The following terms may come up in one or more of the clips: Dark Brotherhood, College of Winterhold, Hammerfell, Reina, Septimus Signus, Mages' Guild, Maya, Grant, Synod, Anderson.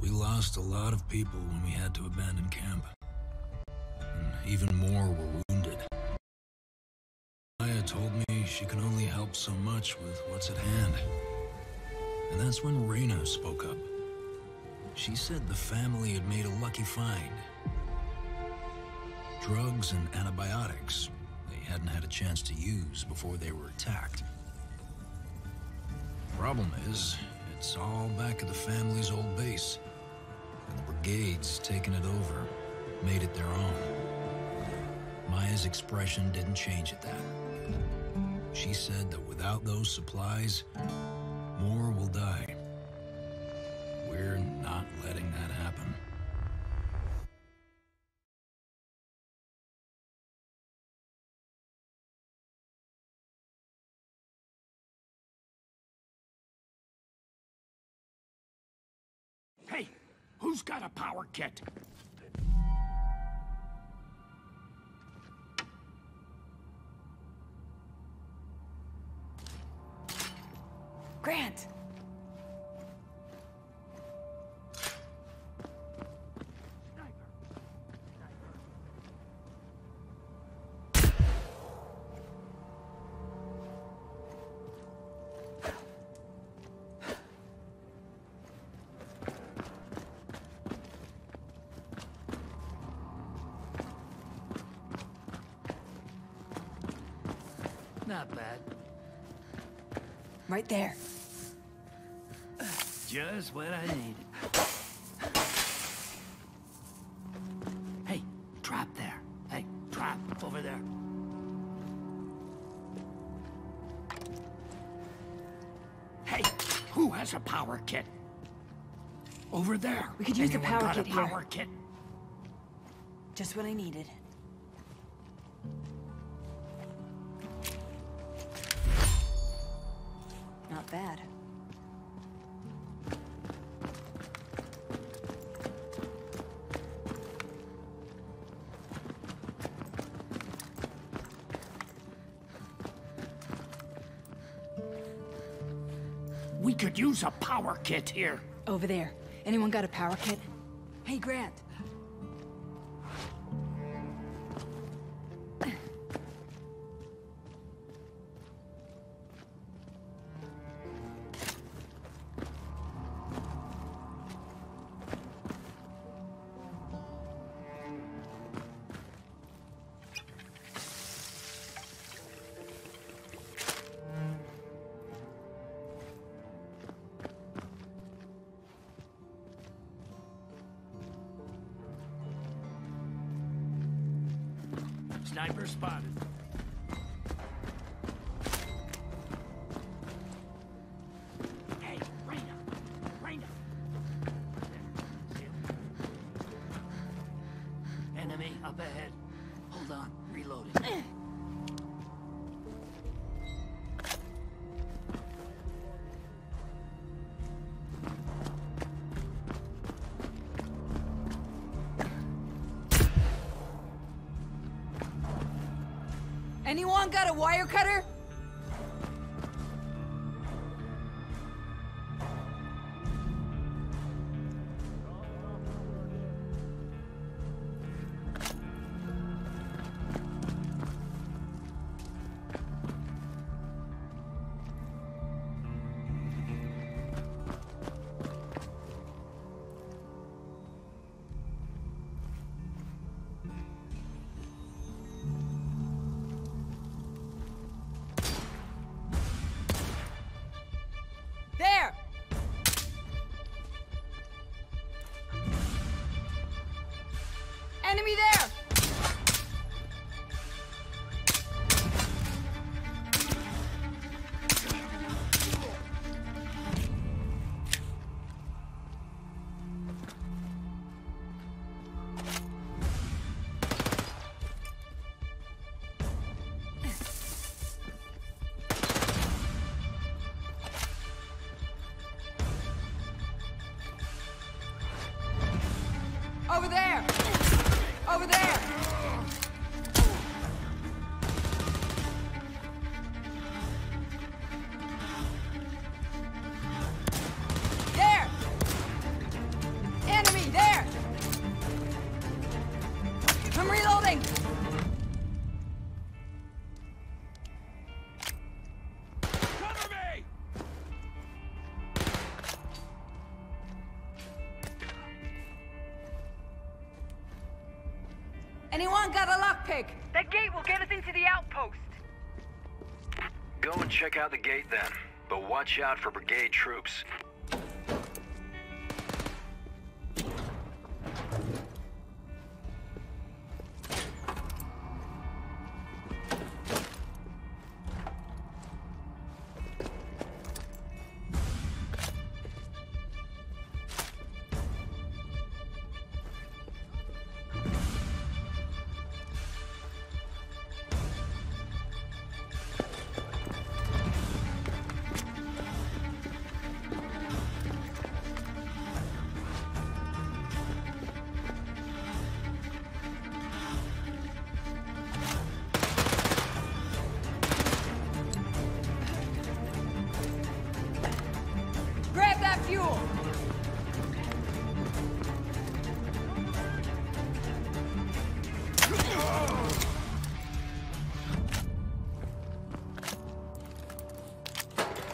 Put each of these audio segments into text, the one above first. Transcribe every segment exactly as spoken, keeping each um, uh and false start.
We lost a lot of people when we had to abandon camp. And even more were wounded. Maya told me she can only help so much with what's at hand. And that's when Reina spoke up. She said the family had made a lucky find. Drugs and antibiotics they hadn't had a chance to use before they were attacked. Problem is, it's all back at the family's old base, and the brigade's taken it over, made it their own. Maya's expression didn't change at that. She said that without those supplies, more will die. We're not letting that happen. Hey, who's got a power kit? Grant! Not bad. Right there. Just what I needed. Hey, drop there. Hey, drop over there. Hey, who has a power kit? Over there. We could use the power kit here. Power kit. Just what I needed. Not bad. We could use a power kit here. Over there. Anyone got a power kit? Hey, Grant. Sniper spotted. Hey, Reina! Reina! Enemy up ahead. Hold on, reloading. Anyone got a wire cutter? Anyone got a lockpick? That gate will get us into the outpost. Go and check out the gate then, but watch out for brigade troops.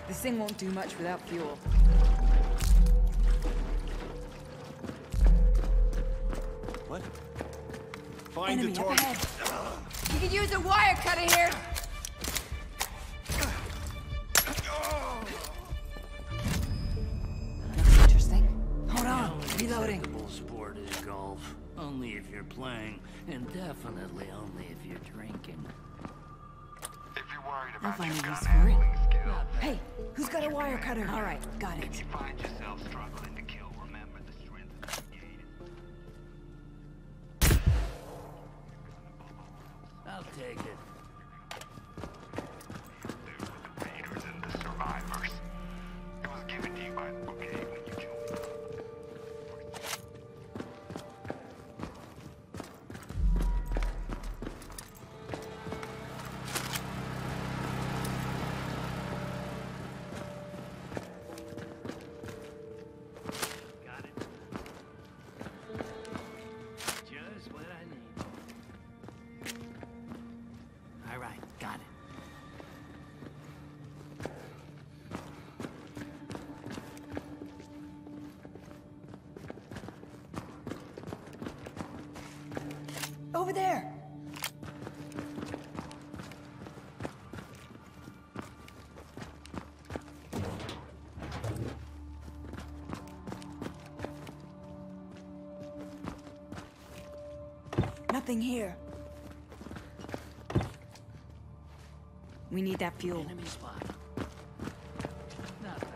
This thing won't do much without fuel. What? Find the torch. You could use a wire cutter here. Playing, and definitely only if you're drinking. If you're worried about I'll find a use for it. Hey, who's got a wire cutter? All right, got it. If you find yourself struggling to kill, remember the strength of the gate. I'll take it. There's the raiders and the survivors. It was given to you by the brigade when you killed them. Over there! Nothing here. We need that fuel. Enemy spot. Not bad.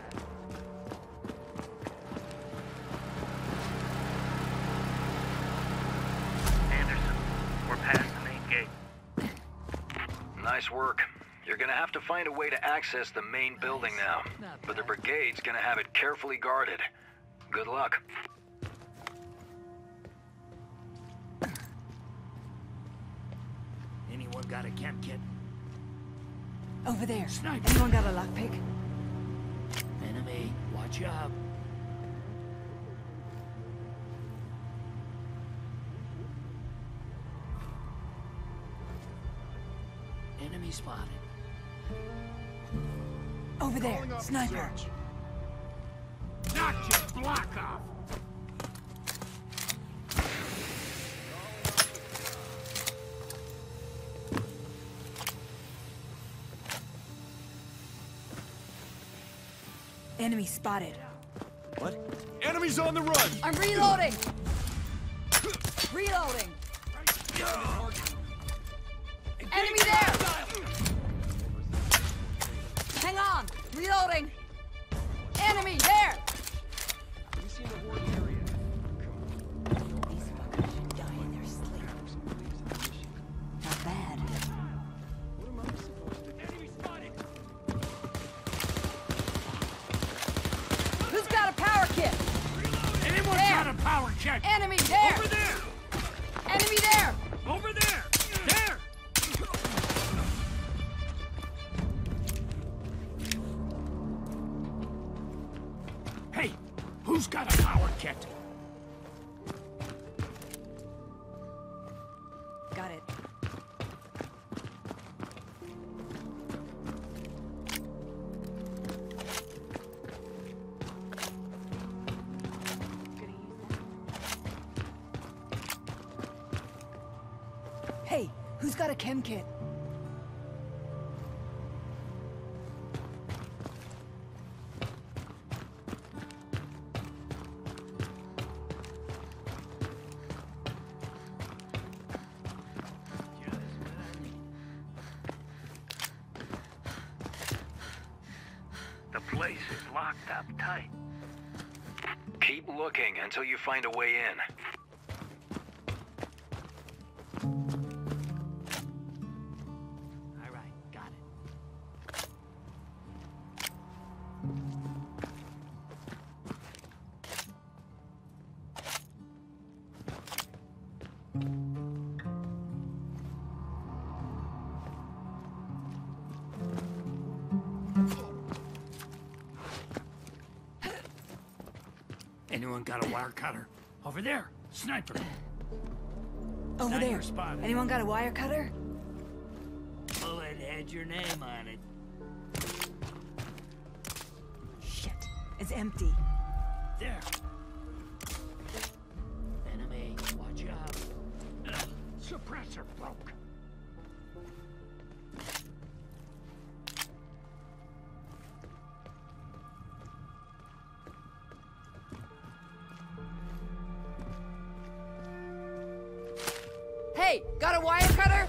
Nice work. You're gonna have to find a way to access the main building now, but the brigade's gonna have it carefully guarded. Good luck. Anyone got a camp kit? Over there. Sniper. Anyone got a lockpick? Enemy, watch out. Enemy spotted. Over there, sniper. Knock your block off. Enemy spotted. What? Enemies on the run. I'm reloading. Reloading. Enemy there! Hang on! Reloading! Enemy there! You see the ward area. These fuckers should die in their sleep. Not bad. What am I supposed to do? Enemy spotted! Who's got a power kit? Reloading! Anyone's got a power kit! Enemy there! Over there! Enemy there! Over there! There! Who's got a power kit? Got it. Who's got a chem kit? The place is locked up tight. Keep looking until you find a way in. Anyone got a wire cutter? Over there, sniper. Over Sniper's there. Spotted. Anyone got a wire cutter? Bullet had your name on it. Shit, it's empty. There. Enemy, watch out. Ugh. Suppressor broke. Hey, got a wire cutter?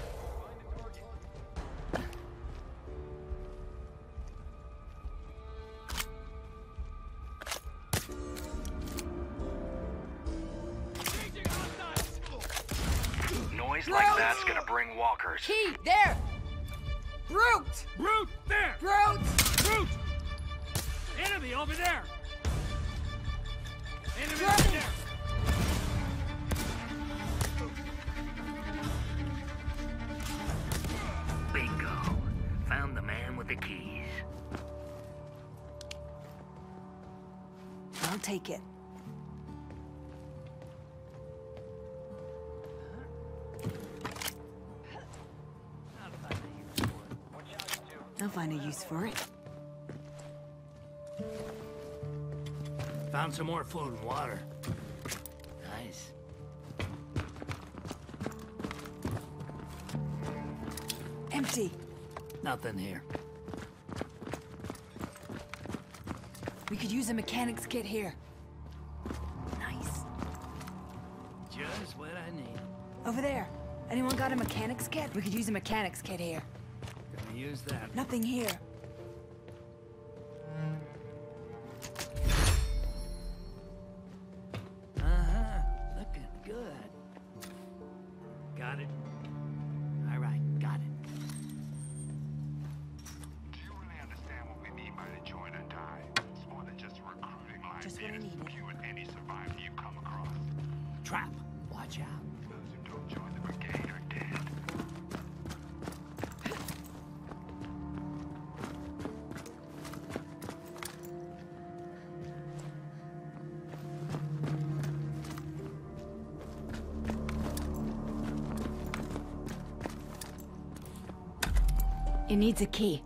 Noise like that's gonna bring walkers. Key, there! Brute! Brute, there! Brute! Brute! Enemy over there! Enemy Brute. Over there! The keys. I'll take it. I'll find a use for it. Found some more food and water. Nice. Empty. Nothing here. We could use a mechanics kit here. Nice. Just what I need. Over there. Anyone got a mechanics kit? We could use a mechanics kit here. Gonna use that. Nothing here. Uh-huh. Looking good. Got it. All right, got it. Do you really understand what we mean by the join or die? Recruiting live leaders from you and any survivor you come across. Trap. Watch out. Those who don't join the brigade are dead. It needs a key.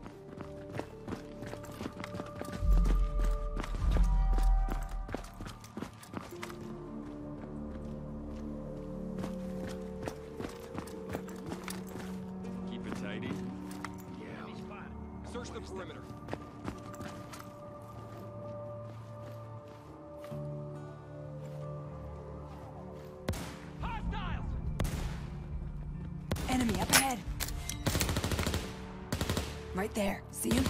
Enemy up ahead. Right there. See him?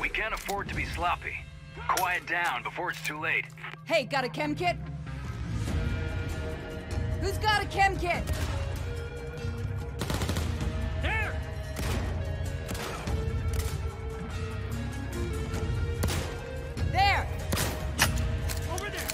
We can't afford to be sloppy. Quiet down before it's too late. Hey, got a chem kit? Who's got a chem kit? There! There! Over there!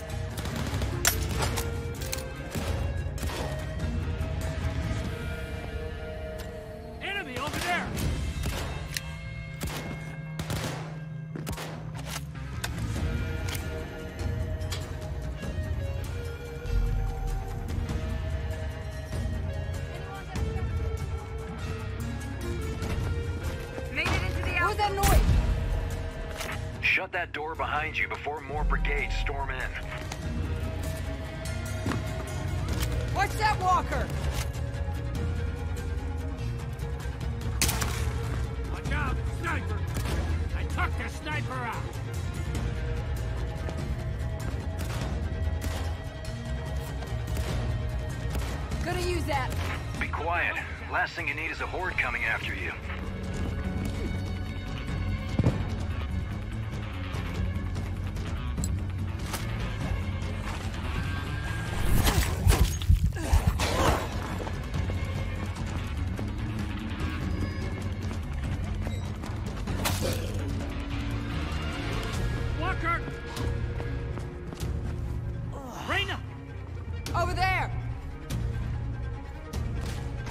Shut that door behind you before more brigades storm in. Watch that walker! sniper! I took the sniper out! Gonna use that! Be quiet. Last thing you need is a horde coming after you. Reina! Over there!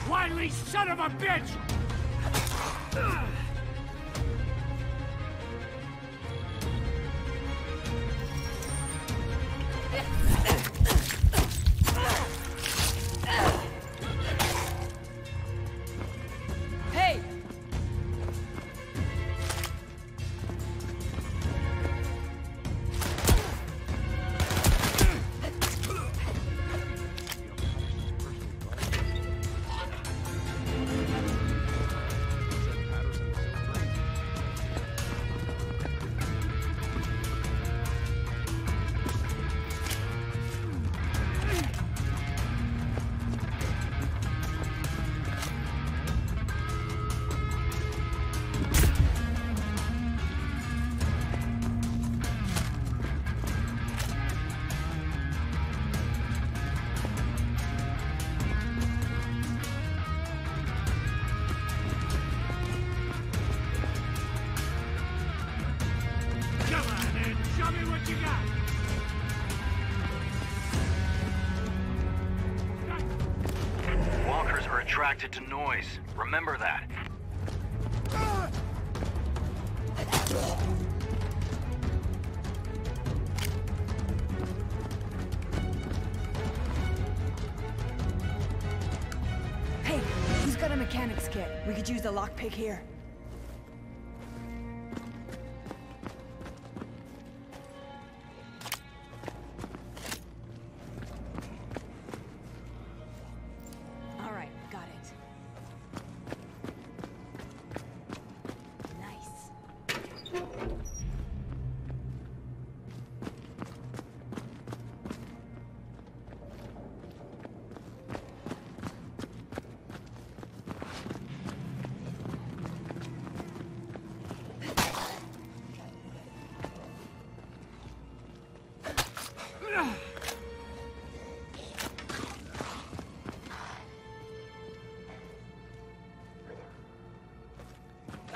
Quietly, son of a bitch! Ugh. Attracted to noise. Remember that. Hey, who's got a mechanics kit? We could use a lockpick here.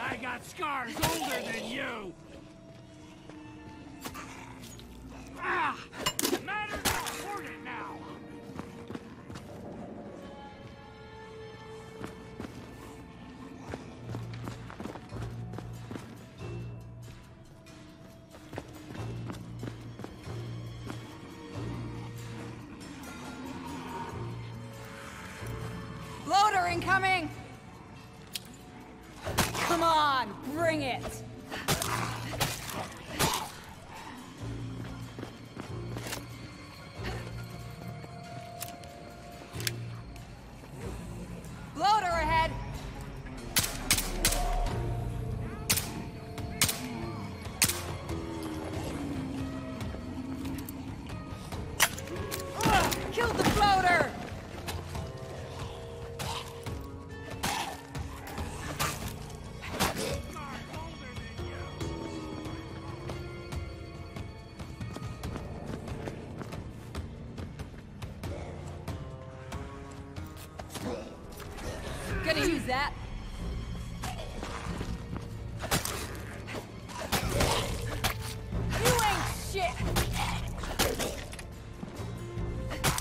I got scars older than you! Ah! Matter not, hoard it now! Loader incoming! Come on, bring it! Loader ahead! Ugh, kill the floater! Gonna use that. You ain't shit.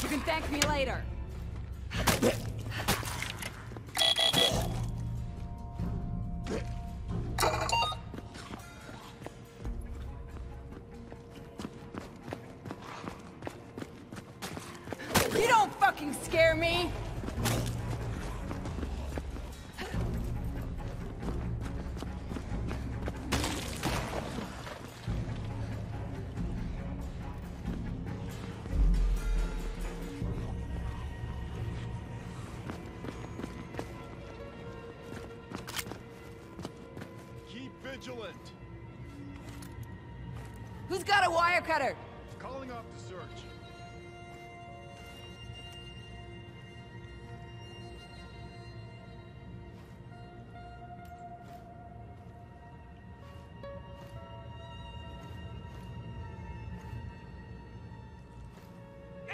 You can thank me later. You don't fucking scare me. Who's got a wire cutter? Calling off the search.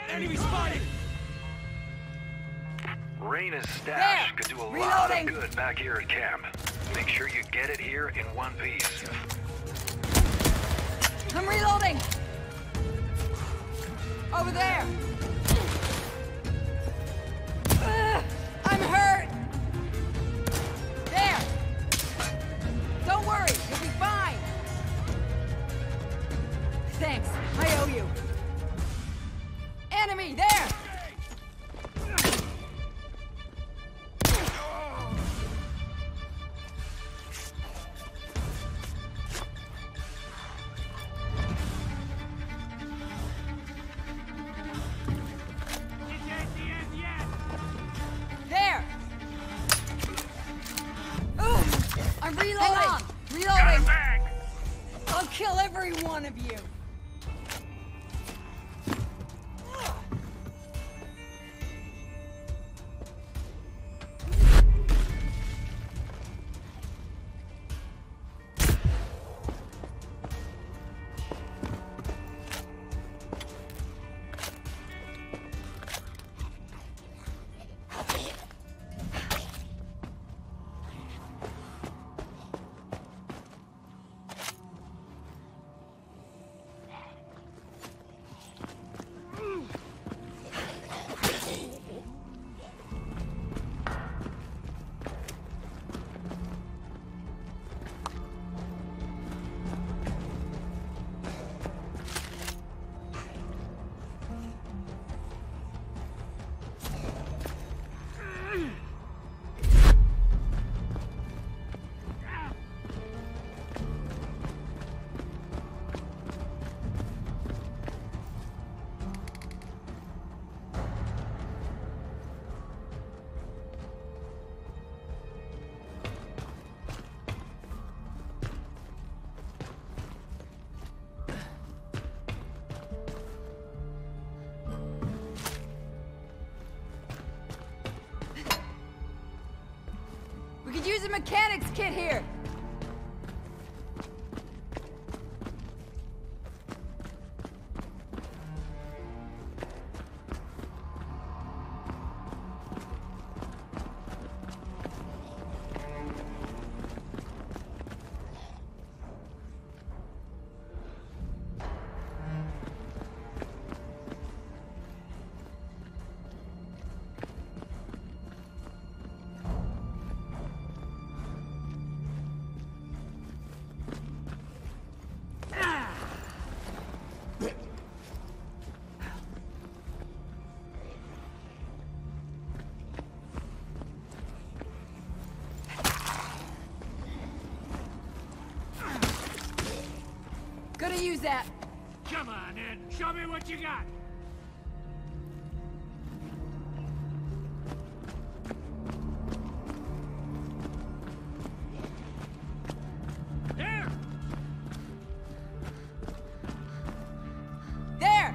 Enemy spotted! Reina's stash there. Could do a Reloading. lot of good back here at camp. Make sure you get it here in one piece. I'm reloading! Over there! Uh, I'm hurt! There! Don't worry, you'll be fine! Thanks, I owe you. Enemy, there! Use a mechanics kit here. Gonna use that. Come on in. Show me what you got. There. There.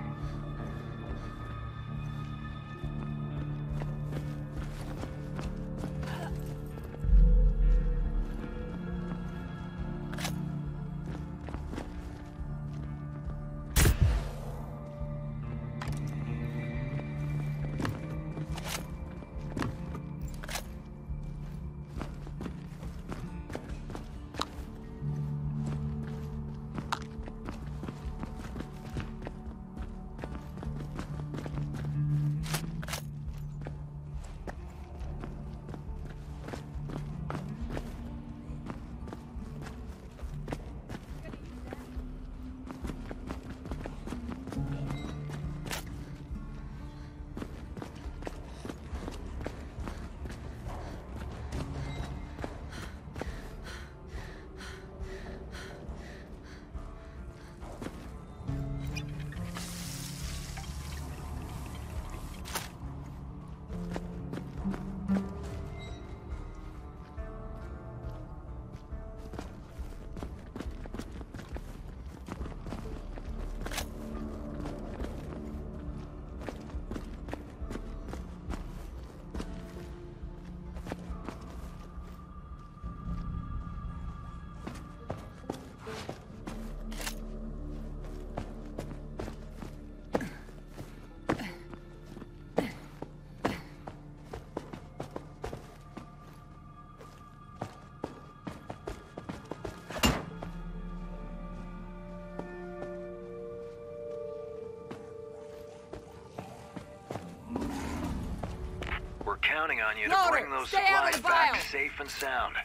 We're counting on you Loader, to bring those supplies back safe and sound.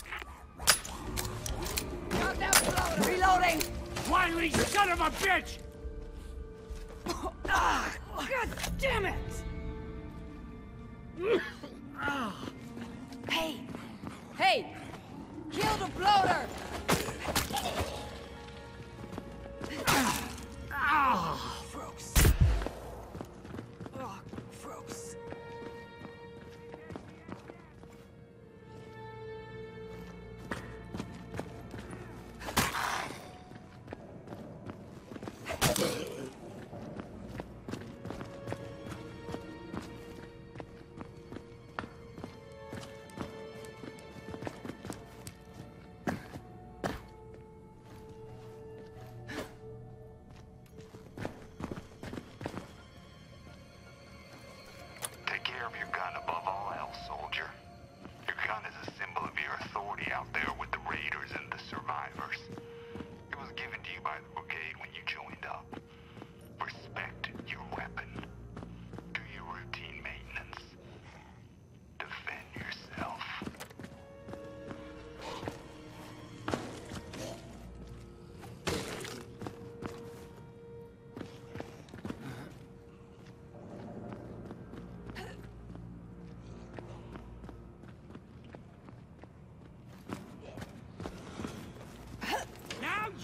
Reloading! Wiley, son of a bitch! Ah, God damn it! Hey! Hey! Kill the bloater! Oh, frogs. Oh, frogs.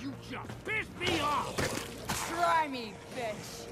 You just pissed me off! Try me, bitch!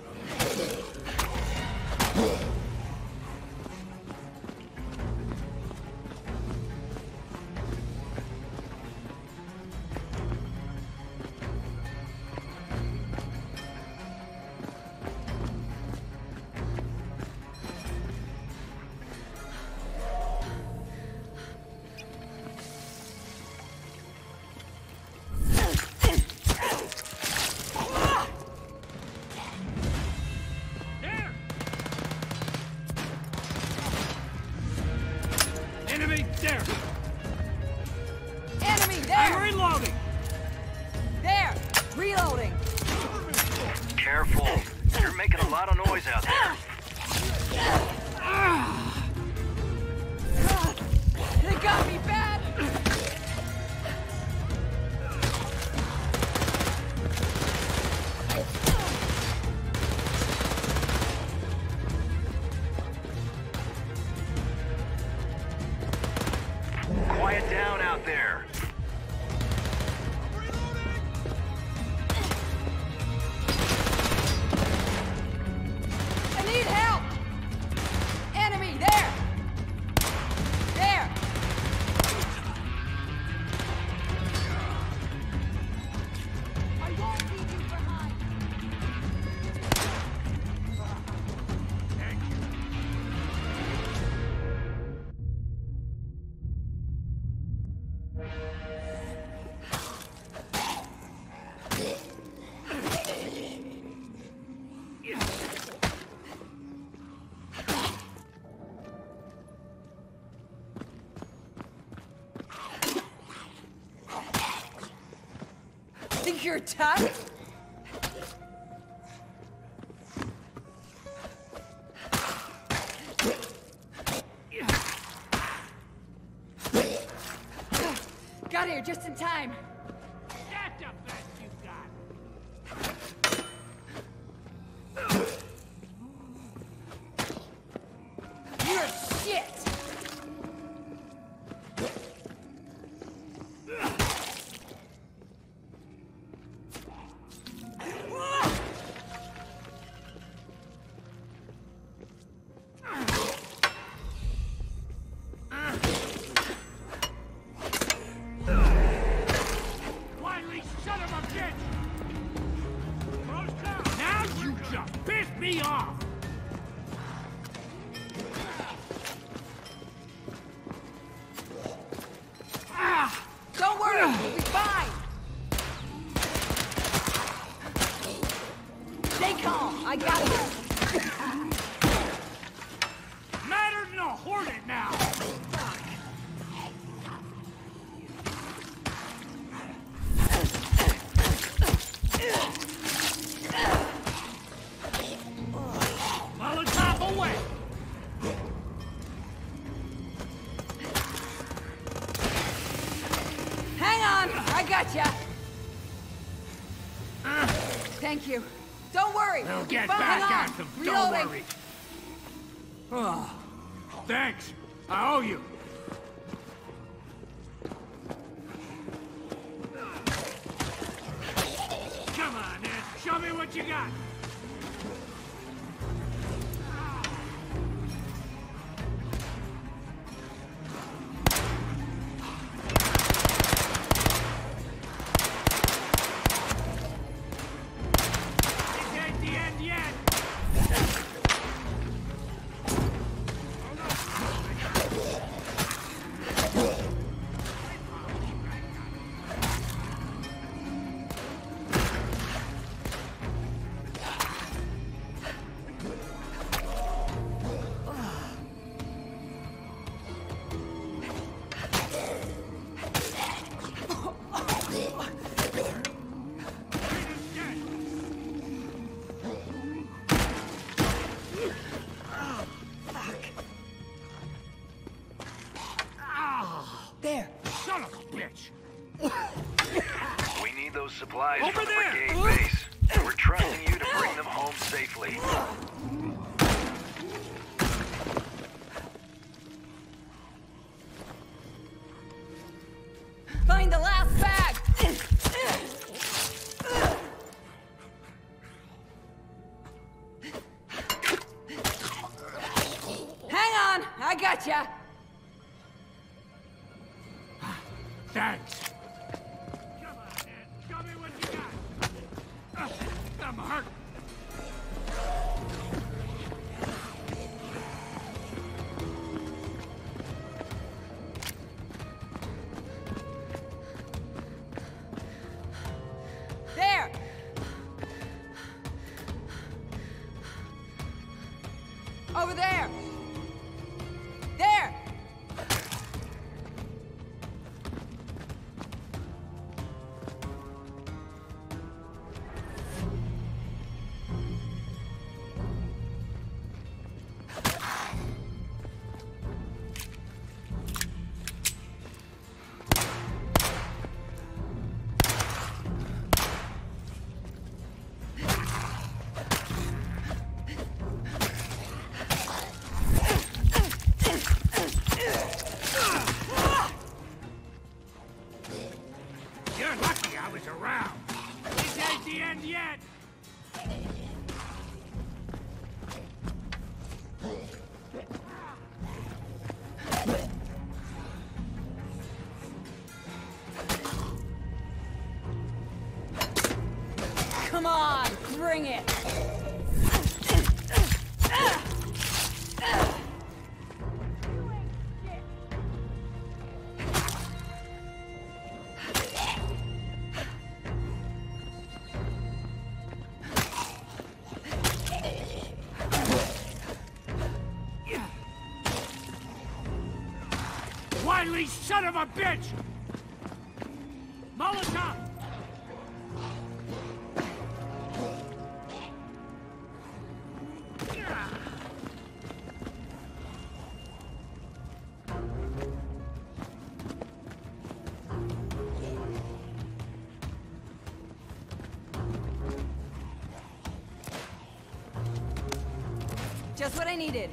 You're tough? Got here just in time. That's the best you got. You're shit. Thank you. Don't worry. We'll get Fun back at them. Don't Reloading. worry. Oh. Thanks. I owe you. Come on, man. Show me what you got. Over there! There! Wiley, son of a bitch! Molotov! Just what I needed.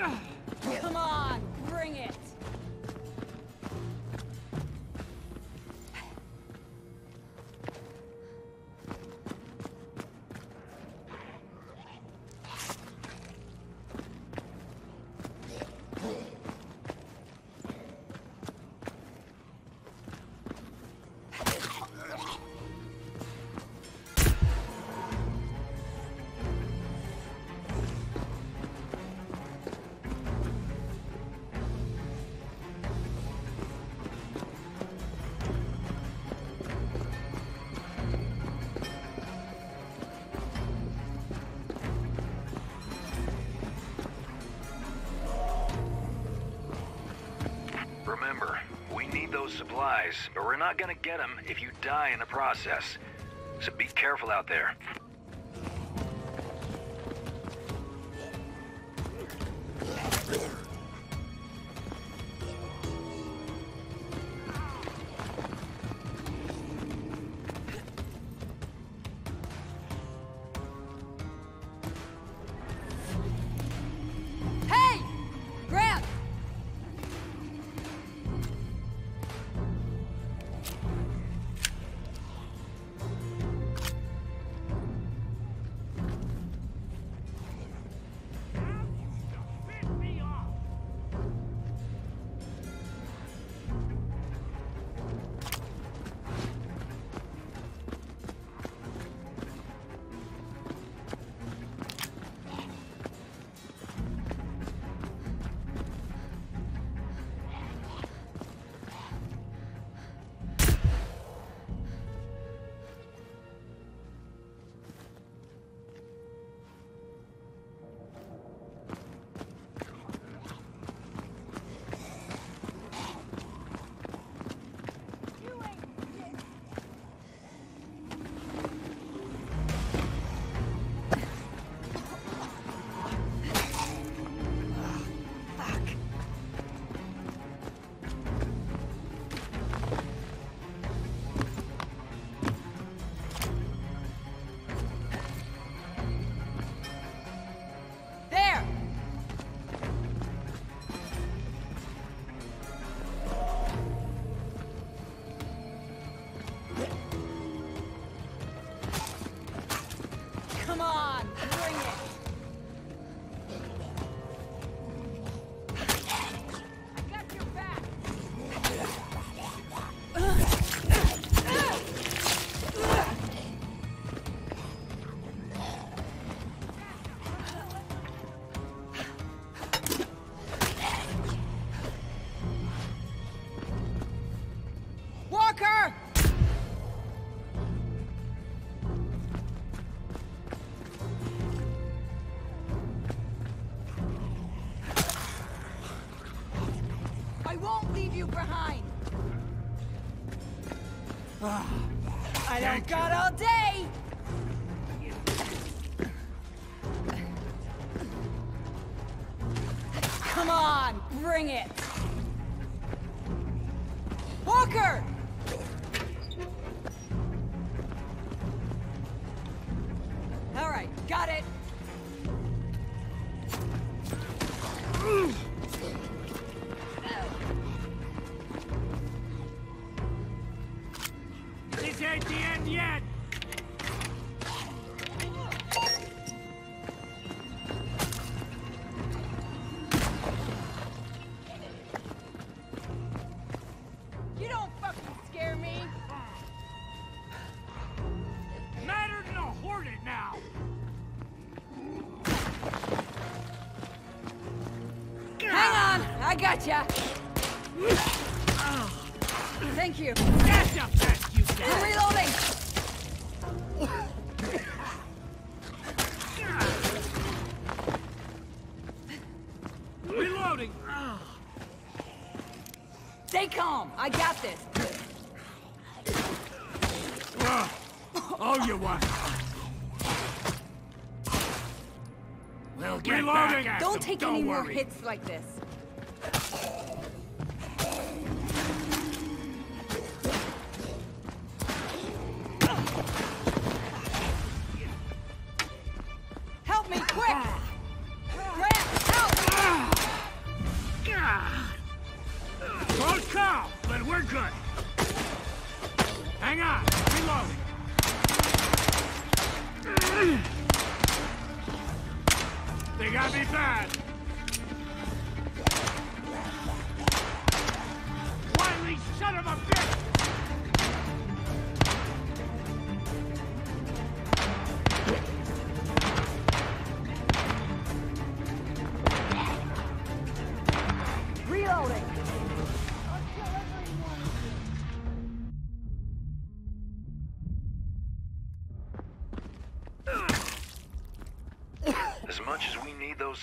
Come on, bring it. Supplies, but we're not gonna get them if you die in the process. So be careful out there. I don't got all day! Come on, bring it! Walker! Alright, got it! Gotcha! Thank you! Gotcha, fast you guys! I'm reloading! Reloading! Stay calm! I got this! Oh, you want! We'll get reloading! Back. Don't take Don't any worry. more hits like this! Help me, quick! Grant, help! Haircut! Hang on! Reloading! They got me bad! Wiley, shut him up, bitch!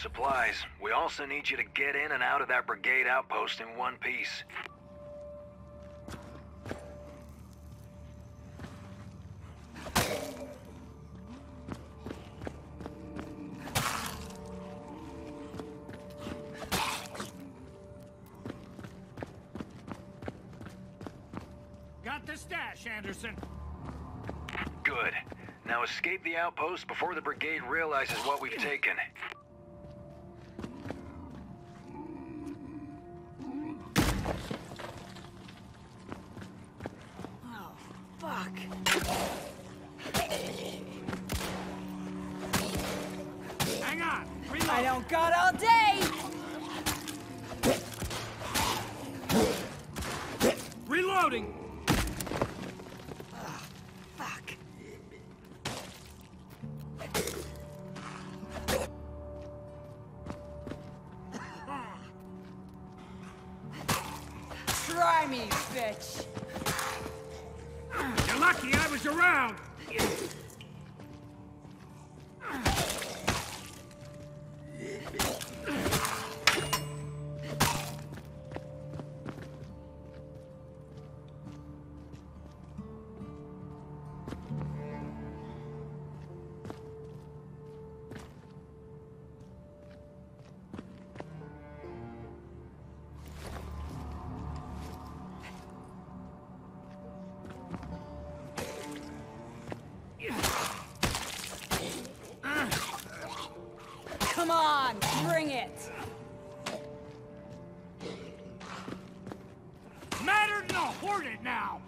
Supplies. We also need you to get in and out of that brigade outpost in one piece. Got the stash, Anderson. Good. Now escape the outpost before the brigade realizes what we've taken. Try me, bitch! You're lucky I was around! Come on, bring it! Mattered no, hoard it now!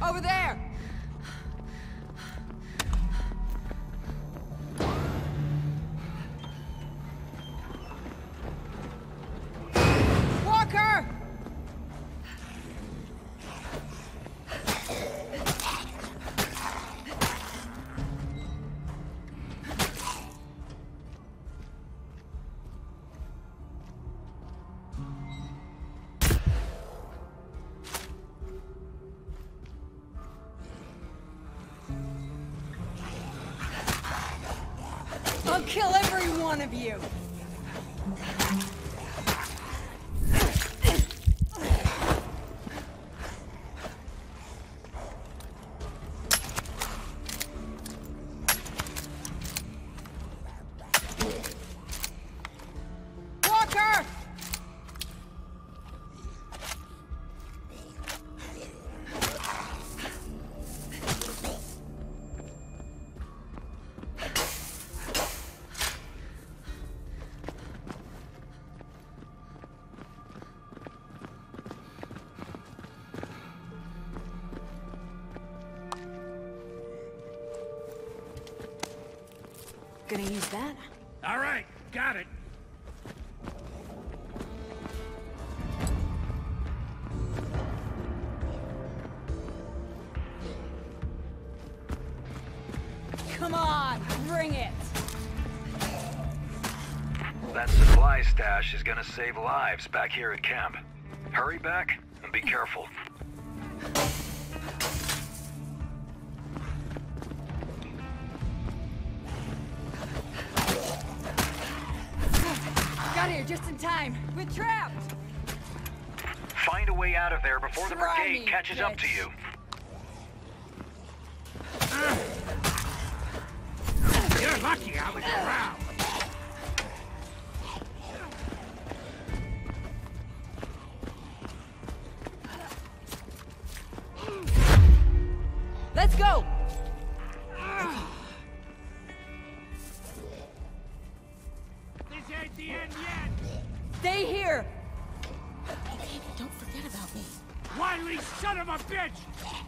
Over there! Walker! I'll kill every one of you! Gonna use that? All right, got it. Come on, bring it! That supply stash is gonna save lives back here at camp. Hurry back and be careful. Got here just in time. We're trapped! Find a way out of there before Try the brigade me, catches bitch. up to you. You're lucky I was around. Let's go. This ain't the end yet. Stay here. Hey, don't forget about me. Wiley, son of a bitch.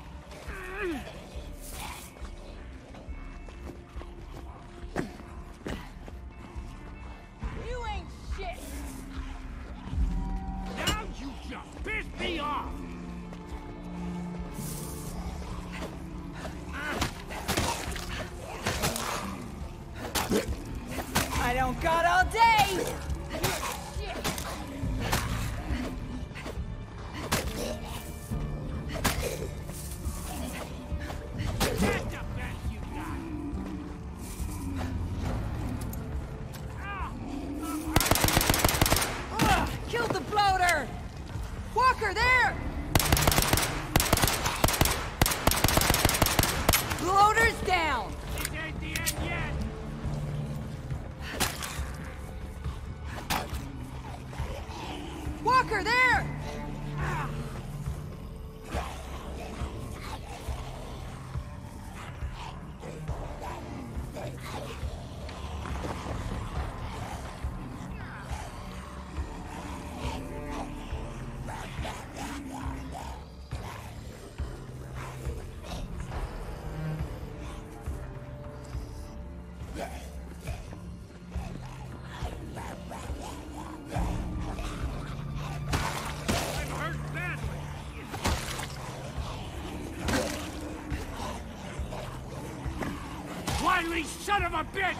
Son of a bitch!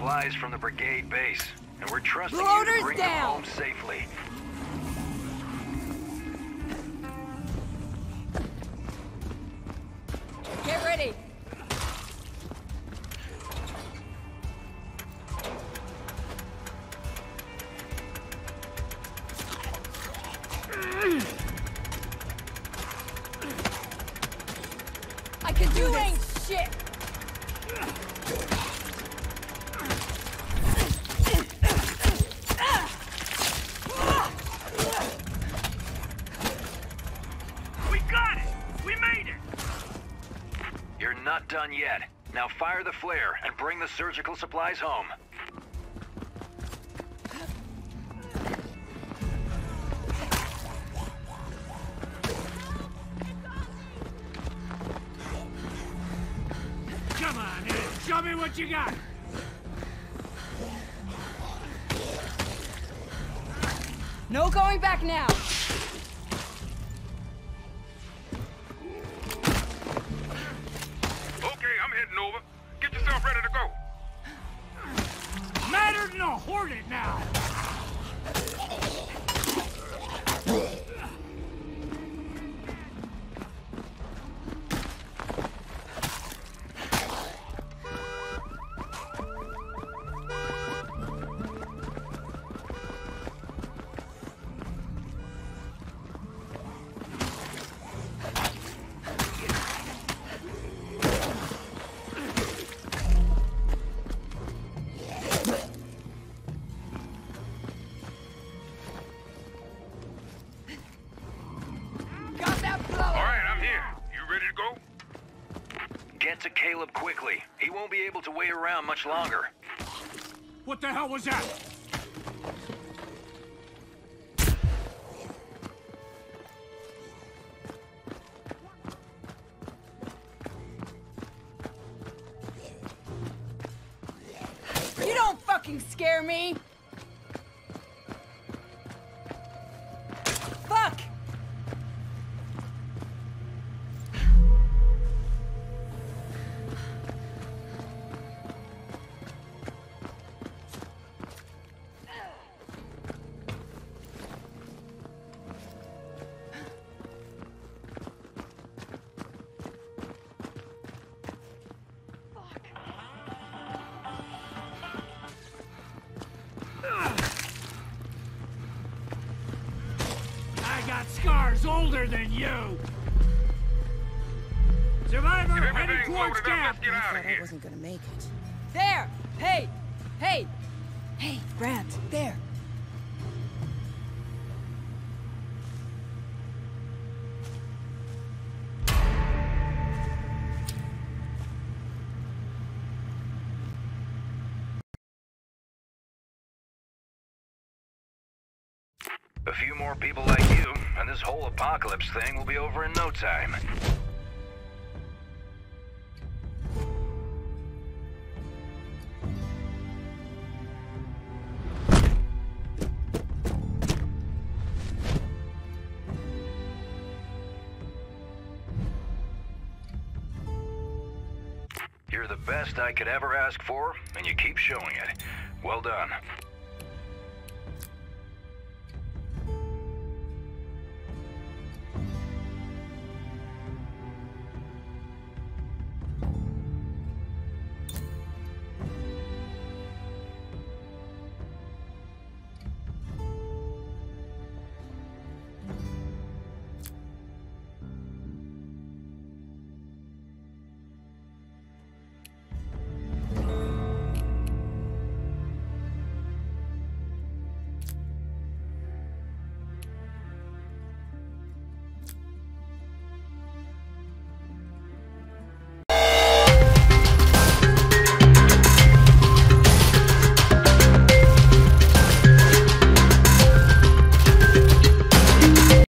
supplies from the brigade base, and we're trusting you to bring them home safely. Get ready. I can do this. You ain't shit. Done yet. Now fire the flare and bring the surgical supplies home. Come on, Ed. Show me what you got. No going back now. Hoard it now! Quickly. He won't be able to wait around much longer. What the hell was that? You don't fucking scare me! Scars older than you. Survivor headed towards camp. Up, get out of here. I wasn't gonna make it. There. Hey. Hey. Hey, Grant. There. A few more people like you, and this whole apocalypse thing will be over in no time. You're the best I could ever ask for, and you keep showing it. Well done.